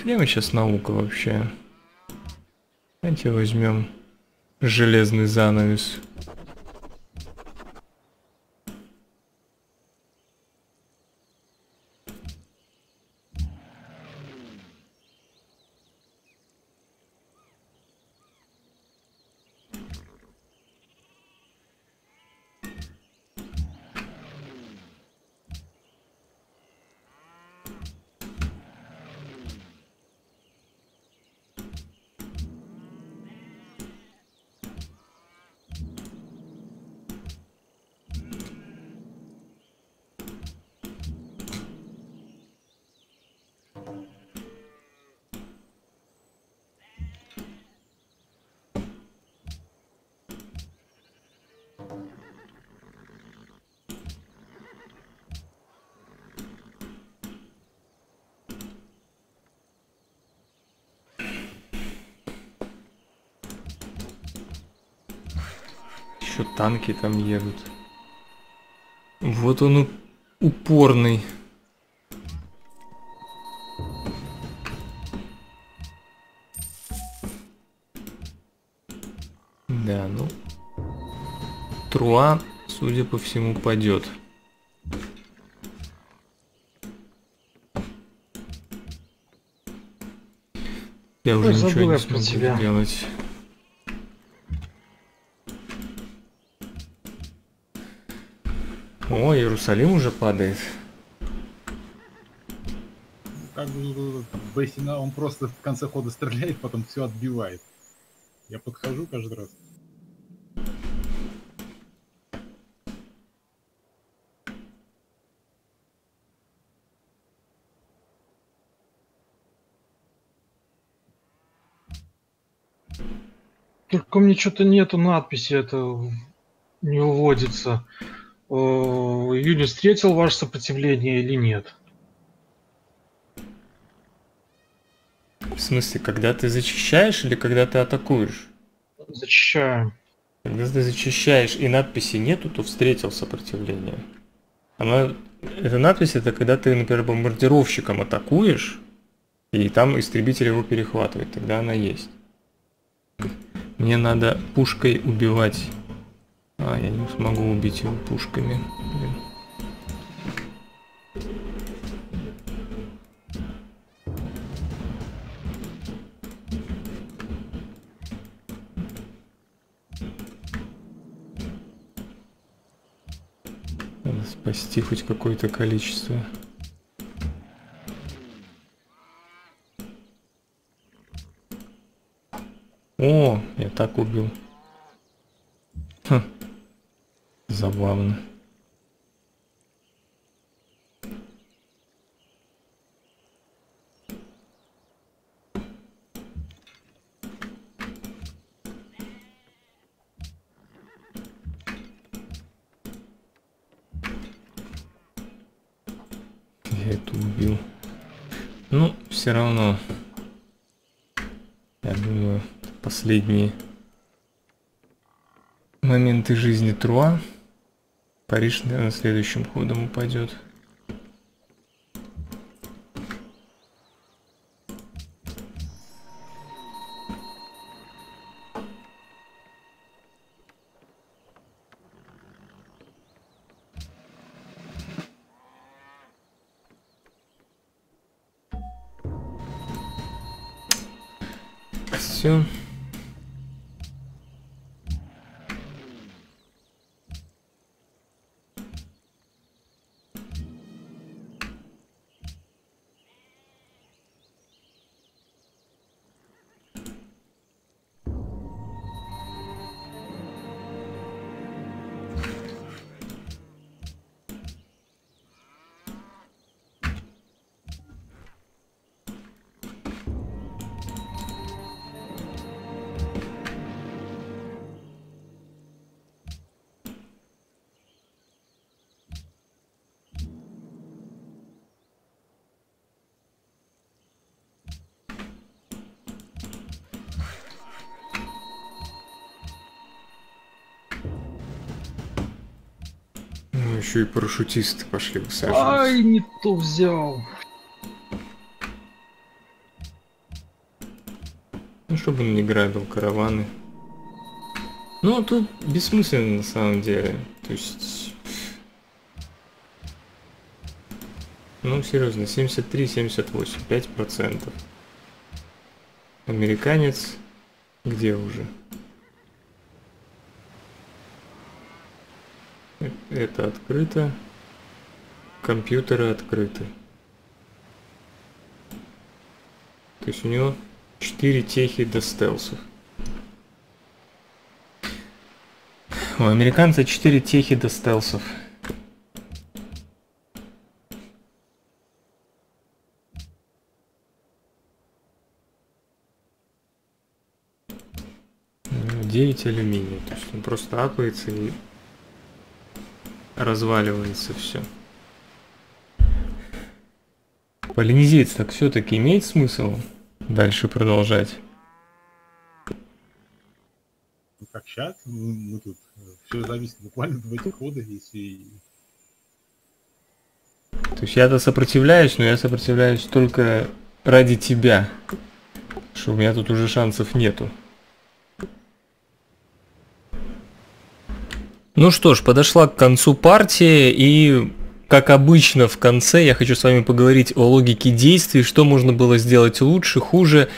Время сейчас наука вообще. Давайте возьмем железный занавес. Еще танки там едут. Вот он упорный. Да, ну. Труа, судя по всему, падет. Я уже ничего не смогу делать. О, Иерусалим уже падает. Как бы Б-17, он просто в конце хода стреляет, потом все отбивает. Я подхожу каждый раз. Только мне что-то нету надписи, это не уводится. Юлий встретил ваше сопротивление или нет? В смысле, когда ты зачищаешь или когда ты атакуешь? Зачищаю. Когда ты зачищаешь и надписи нету, то встретил сопротивление. Эта надпись — это когда ты, например, бомбардировщиком атакуешь, и там истребитель его перехватывает, тогда она есть. Мне надо пушкой убивать. А, я не смогу убить его пушками. Блин. Надо спасти хоть какое-то количество. О, я так убил. Хм. Забавно. Все равно, я думаю, последние моменты жизни Труа. Париж, наверное, следующим ходом упадет. Еще и парашютисты пошли высаживаться. Ай, не то взял. Ну, чтобы он не грабил караваны. Ну, а тут бессмысленно на самом деле. То есть... Ну, серьезно, 73-78, 5%. Американец где уже? Это открыто. Компьютеры открыты. То есть у него 4 техи до стелсов. У американца 4 техи до стелсов. У него 9 алюминия. То есть он просто апается и... разваливается все. Полинезиец, так все-таки имеет смысл дальше продолжать? Ну, как сейчас, мы тут все зависит буквально от этих ходов, если... То есть я-то сопротивляюсь, но я сопротивляюсь только ради тебя. Что у меня тут уже шансов нету. Ну что ж, подошла к концу партия, и, как обычно, в конце я хочу с вами поговорить о логике действий, что можно было сделать лучше, хуже.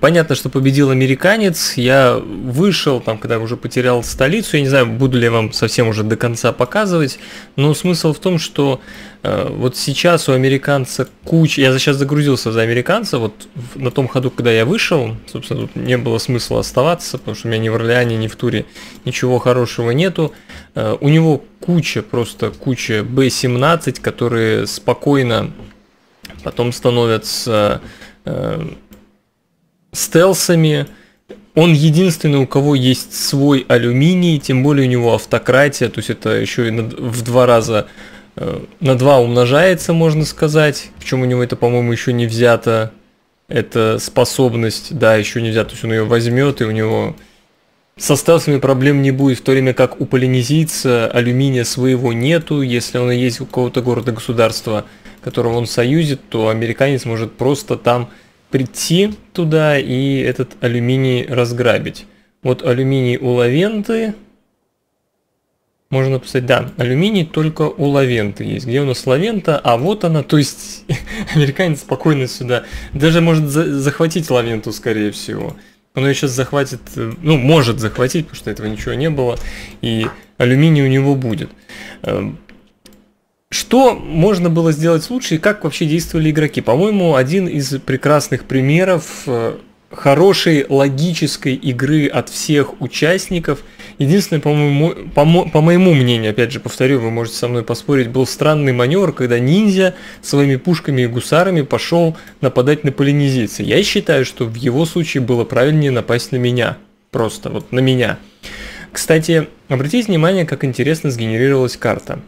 Понятно, что победил американец, я вышел, там, когда уже потерял столицу, я не знаю, буду ли я вам совсем уже до конца показывать, но смысл в том, что вот сейчас у американца куча, я сейчас загрузился за американца, вот на том ходу, когда я вышел, собственно, тут не было смысла оставаться, потому что у меня ни в Орлеане, ни в Туре ничего хорошего нету, у него куча, просто куча B-17, которые спокойно потом становятся стелсами. Он единственный, у кого есть свой алюминий, тем более у него автократия, то есть это еще и в 2 раза на 2 умножается, можно сказать. Причем у него это, по-моему, еще не взято. Это способность, да, еще не взято. То есть он ее возьмет, и у него со стелсами проблем не будет, в то время как у полинезийца алюминия своего нету. Если он есть у какого-то города-государства, которого он союзит, то американец может просто там прийти туда и этот алюминий разграбить. Вот алюминий у Лавенты. Можно писать, да, алюминий только у Лавенты есть. Где у нас Лавента? А вот она, то есть американец спокойно сюда. Даже может захватить Лавенту, скорее всего. Он ее сейчас захватит, ну, может захватить, потому что этого ничего не было. И алюминий у него будет. Что можно было сделать лучше и как вообще действовали игроки? По-моему, один из прекрасных примеров хорошей логической игры от всех участников. Единственное, по моему мнению, опять же повторю, вы можете со мной поспорить, был странный маневр, когда ниндзя своими пушками и гусарами пошел нападать на полинезийца. Я считаю, что в его случае было правильнее напасть на меня. Просто вот на меня. Кстати, обратите внимание, как интересно сгенерировалась карта.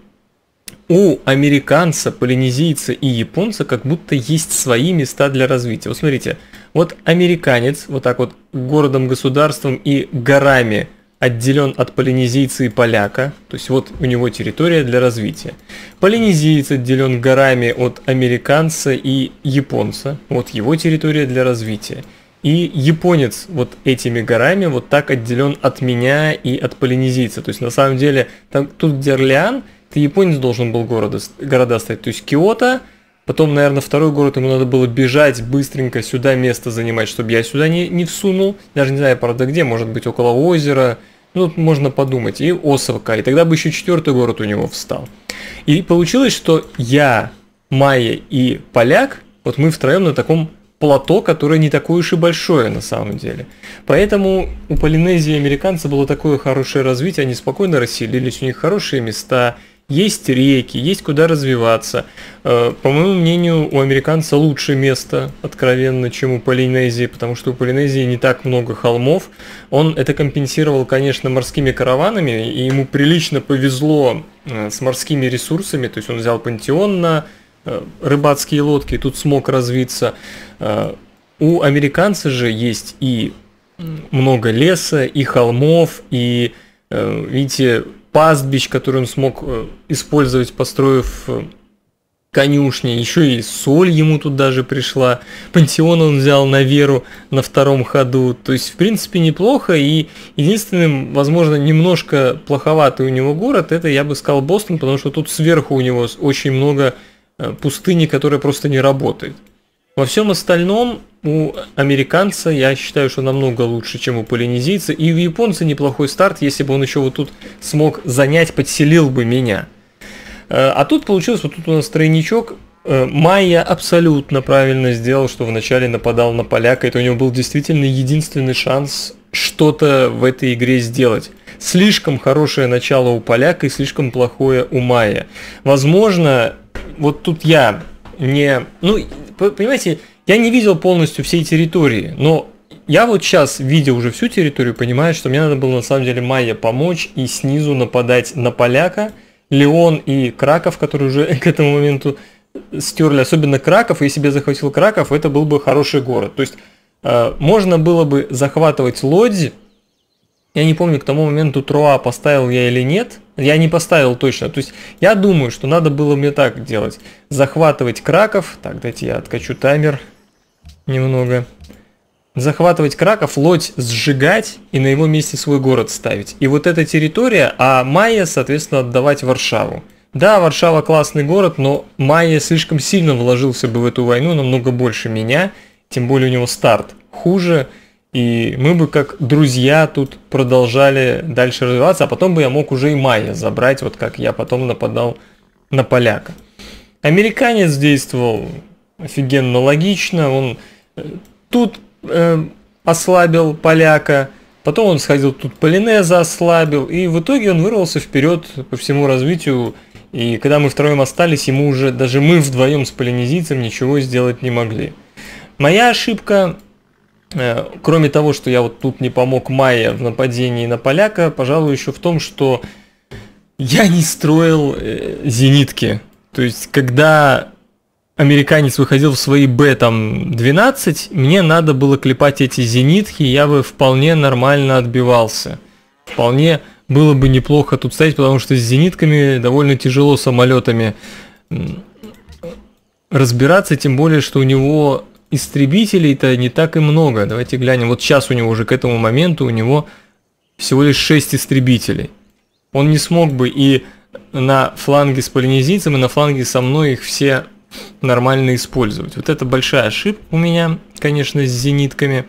У американца, полинезийца и японца как будто есть свои места для развития. Вот смотрите, вот американец, вот так вот городом, государством и горами отделен от полинезийца и поляка, то есть вот у него территория для развития. Полинезиец отделен горами от американца и японца, вот его территория для развития. И японец вот этими горами вот так отделен от меня и от полинезийца. То есть на самом деле там, тут где Орлеан, то японец должен был города стать, то есть Киото, потом, наверное, второй город ему надо было бежать быстренько сюда место занимать, чтобы я сюда не всунул. Даже не знаю, правда, где, может быть, около озера, ну, тут можно подумать, и Осака, и тогда бы еще четвертый город у него встал. И получилось, что я, Майя и поляк, вот мы втроем на таком плато, которое не такое уж и большое на самом деле. Поэтому у Полинезии и американца было такое хорошее развитие, они спокойно расселились, у них хорошие места, есть реки, есть куда развиваться. По моему мнению, у американца лучше место, откровенно, чем у Полинезии, потому что у Полинезии не так много холмов. Он это компенсировал, конечно, морскими караванами, и ему прилично повезло с морскими ресурсами, то есть он взял пантеон на рыбацкие лодки, тут смог развиться. У американца же есть и много леса, и холмов, и, видите, пастбищ, который он смог использовать, построив конюшни, еще и соль ему тут даже пришла, пантеон он взял на веру на втором ходу, то есть в принципе неплохо, и единственным, возможно, немножко плоховатый у него город, это, я бы сказал, Бостон, потому что тут сверху у него очень много пустыни, которая просто не работает. Во всем остальном у американца, я считаю, что намного лучше, чем у полинезийца. И у японца неплохой старт, если бы он еще вот тут смог занять, подселил бы меня. А тут получилось, вот тут у нас тройничок. Майя абсолютно правильно сделал, что вначале нападал на поляка. Это у него был действительно единственный шанс что-то в этой игре сделать. Слишком хорошее начало у поляка и слишком плохое у Майя. Возможно, вот тут я не... Ну, понимаете, я не видел полностью всей территории, но я вот сейчас, видя уже всю территорию, понимаю, что мне надо было на самом деле Майя помочь и снизу нападать на поляка. Леон и Краков, которые уже к этому моменту стерли, особенно Краков, если бы я захватил Краков, это был бы хороший город. То есть можно было бы захватывать Лодзь. Я не помню, к тому моменту Труа поставил я или нет. Я не поставил точно. То есть я думаю, что надо было мне так делать. Захватывать Краков. Так, дайте я откачу таймер немного. Захватывать Краков, Лодзь сжигать и на его месте свой город ставить. И вот эта территория, а Майя, соответственно, отдавать Варшаву. Да, Варшава классный город, но Майя слишком сильно вложился бы в эту войну, намного больше меня. Тем более у него старт хуже. И мы бы как друзья тут продолжали дальше развиваться, а потом бы я мог уже и Майя забрать, вот как я потом нападал на поляка. Американец действовал офигенно логично, он тут ослабил поляка, потом он сходил тут Полинеза ослабил, и в итоге он вырвался вперед по всему развитию, и когда мы втроем остались, ему уже даже мы вдвоем с полинезийцем ничего сделать не могли. Моя ошибка... Кроме того, что я вот тут не помог Майе в нападении на поляка, пожалуй, еще в том, что я не строил зенитки. То есть, когда американец выходил в свои B-12, мне надо было клепать эти зенитки, я бы вполне нормально отбивался. Вполне было бы неплохо тут стоять, потому что с зенитками довольно тяжело самолетами разбираться, тем более, что у него... Истребителей-то не так и много. Давайте глянем. Вот сейчас у него уже к этому моменту у него всего лишь 6 истребителей. Он не смог бы и на фланге с полинезийцем, и на фланге со мной их все нормально использовать. Вот это большая ошибка у меня, конечно, с зенитками.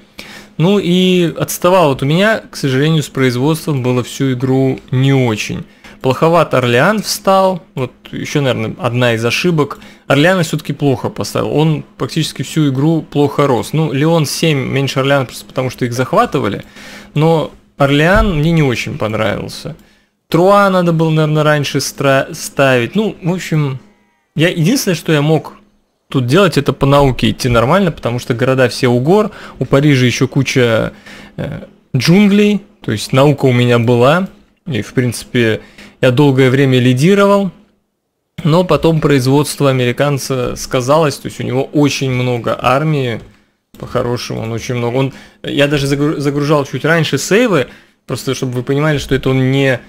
Ну и отставал. Вот у меня, к сожалению, с производством было всю игру не очень. Плоховато Орлеан встал. Вот еще, наверное, одна из ошибок. Орлеана все-таки плохо поставил. Он практически всю игру плохо рос. Ну, Леон 7 меньше Орлеана просто потому, что их захватывали. Но Орлеан мне не очень понравился. Труа надо было, наверное, раньше ставить. Ну, в общем, я единственное, что я мог тут делать, это по науке идти нормально, потому что города все у гор. У Парижа еще куча джунглей. То есть наука у меня была. И, в принципе, я долгое время лидировал. Но потом производство американца сказалось. То есть у него очень много армии. По-хорошему, он очень много. Я даже загружал чуть раньше сейвы. Просто чтобы вы понимали, что это он не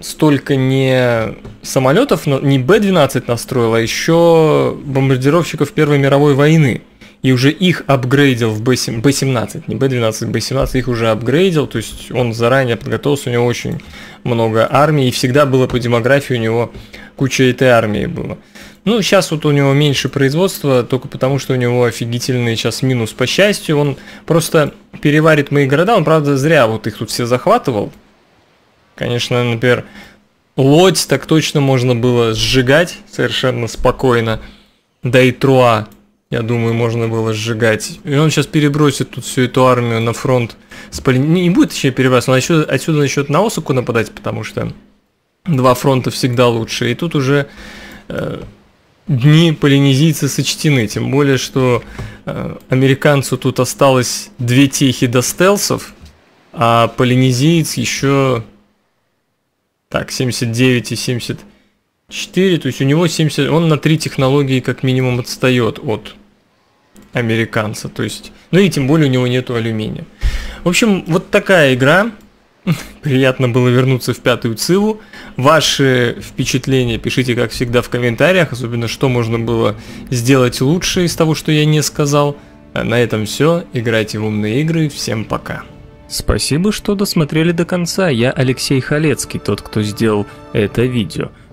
столько не самолетов, не B-12 настроил, а еще бомбардировщиков Первой мировой войны. И уже их апгрейдил в B-17, не B-12, B-17, их уже апгрейдил, то есть он заранее подготовился, у него очень много армии, и всегда было по демографии, у него куча этой армии было. Ну, сейчас вот у него меньше производства, только потому, что у него офигительный сейчас минус по счастью, он просто переварит мои города, он, правда, зря вот их тут все захватывал. Конечно, например, Лодзь так точно можно было сжигать совершенно спокойно, да и Труа. Я думаю, можно было сжигать. И он сейчас перебросит тут всю эту армию на фронт. Не будет еще перебрасывать, но отсюда насчет на Осаку нападать, потому что два фронта всегда лучше. И тут уже дни полинезийцы сочтены. Тем более, что американцу тут осталось две техи до стелсов, а полинезиец еще так, 79 и 70. 4, то есть у него 70, он на 3 технологии как минимум отстает от американца, то есть, ну и тем более у него нету алюминия. В общем, вот такая игра, приятно было вернуться в пятую циву, ваши впечатления пишите, как всегда, в комментариях, особенно, что можно было сделать лучше из того, что я не сказал. А на этом все, играйте в умные игры, всем пока. Спасибо, что досмотрели до конца, я Алексей Халецкий, тот, кто сделал это видео.